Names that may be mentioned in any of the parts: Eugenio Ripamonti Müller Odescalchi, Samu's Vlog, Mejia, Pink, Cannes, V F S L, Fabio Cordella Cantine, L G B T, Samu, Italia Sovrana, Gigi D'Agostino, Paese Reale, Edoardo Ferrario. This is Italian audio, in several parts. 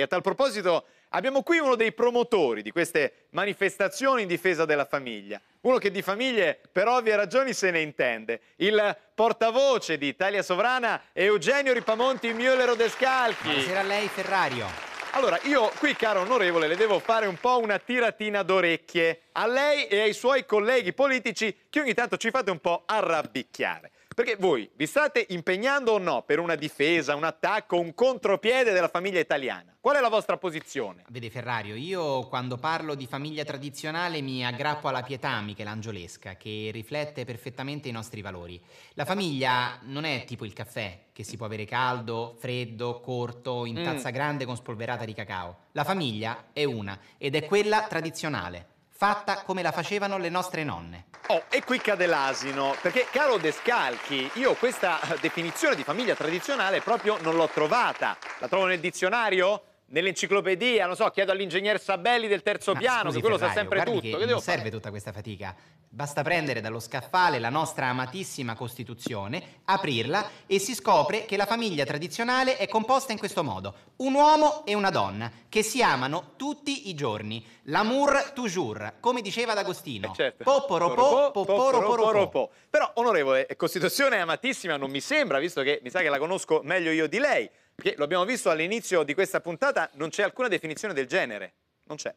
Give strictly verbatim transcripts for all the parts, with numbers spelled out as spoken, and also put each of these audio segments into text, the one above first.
E a tal proposito abbiamo qui uno dei promotori di queste manifestazioni in difesa della famiglia, uno che di famiglie per ovvie ragioni se ne intende, il portavoce di Italia Sovrana Eugenio Ripamonti Müller Odescalchi. Buonasera a lei, Ferrario. Allora, io qui, caro onorevole, le devo fare un po' una tiratina d'orecchie a lei e ai suoi colleghi politici che ogni tanto ci fate un po' arrabbicchiare. Perché voi vi state impegnando o no per una difesa, un attacco, un contropiede della famiglia italiana? Qual è la vostra posizione? Vede, Ferrario, io quando parlo di famiglia tradizionale mi aggrappo alla pietà michelangiolesca, che riflette perfettamente i nostri valori. La famiglia non è tipo il caffè, che si può avere caldo, freddo, corto, in tazza mm. grande con spolverata di cacao. La famiglia è una, ed è quella tradizionale, fatta come la facevano le nostre nonne. Oh, e qui cade l'asino, perché, caro Odescalchi, io questa definizione di famiglia tradizionale proprio non l'ho trovata. La trovo nel dizionario? Nell'enciclopedia? Non so, chiedo all'ingegner Sabelli del terzo Ma piano, scusi, che quello Ferrario, sa sempre tutto. Che che non devo serve fare? Tutta questa fatica. Basta prendere dallo scaffale la nostra amatissima Costituzione, aprirla e si scopre che la famiglia tradizionale è composta in questo modo: un uomo e una donna che si amano tutti i giorni. L'amour toujours, come diceva D'Agostino. Eh certo. Poporopò, poporopò. Però, onorevole, Costituzione è amatissima, non mi sembra, visto che mi sa che la conosco meglio io di lei. Perché lo abbiamo visto all'inizio di questa puntata, non c'è alcuna definizione del genere. Non c'è.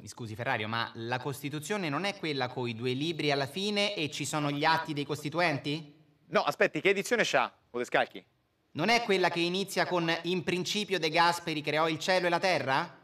Mi scusi, Ferrario, ma la Costituzione non è quella coi due libri alla fine e ci sono gli atti dei costituenti? No, aspetti, che edizione c'ha, Odescalchi? Non è quella che inizia con "In principio De Gasperi creò il cielo e la terra"?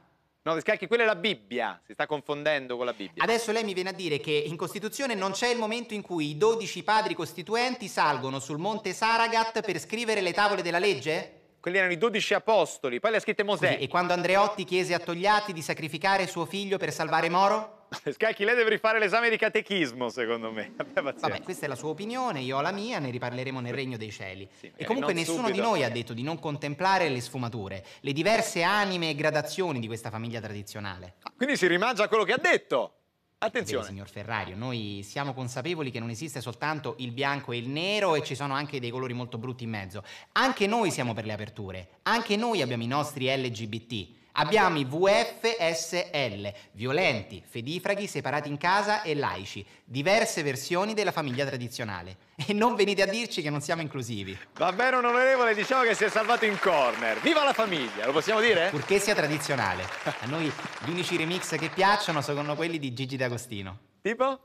No, Odescalchi, quella è la Bibbia, si sta confondendo con la Bibbia. Adesso lei mi viene a dire che in Costituzione non c'è il momento in cui i dodici padri costituenti salgono sul monte Saragat per scrivere le tavole della legge? Quelli erano i dodici apostoli, poi le ha scritte Mosè. Così, e quando Andreotti chiese a Togliatti di sacrificare suo figlio per salvare Moro? Scacchi, lei deve rifare l'esame di catechismo, secondo me. Vabbè, questa è la sua opinione, io ho la mia, ne riparleremo nel regno dei cieli. Sì, e comunque nessuno subito. di noi ha detto di non contemplare le sfumature, le diverse anime e gradazioni di questa famiglia tradizionale. Ah, quindi si rimangia a quello che ha detto. Attenzione. Vede, signor Ferrario, noi siamo consapevoli che non esiste soltanto il bianco e il nero e ci sono anche dei colori molto brutti in mezzo. Anche noi siamo per le aperture, anche noi abbiamo i nostri L G B T. Abbiamo i V F S L, violenti, fedifraghi, separati in casa e laici, diverse versioni della famiglia tradizionale. E non venite a dirci che non siamo inclusivi. Va bene, onorevole, diciamo che si è salvato in corner. Viva la famiglia, lo possiamo dire? Purché sia tradizionale. A noi gli unici remix che piacciono sono quelli di Gigi D'Agostino. Tipo?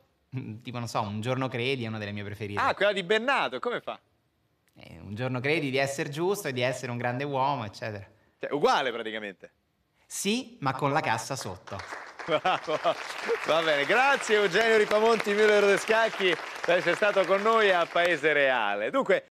Tipo, non so, Un giorno credi è una delle mie preferite. Ah, quella di Bennato, come fa? Eh, un giorno credi di essere giusto e di essere un grande uomo, eccetera. Cioè, uguale praticamente. Sì, ma con la cassa sotto. Bravo. Va bene, grazie Eugenio Ripamonti Müller Odescalchi per essere stato con noi a Paese Reale. Dunque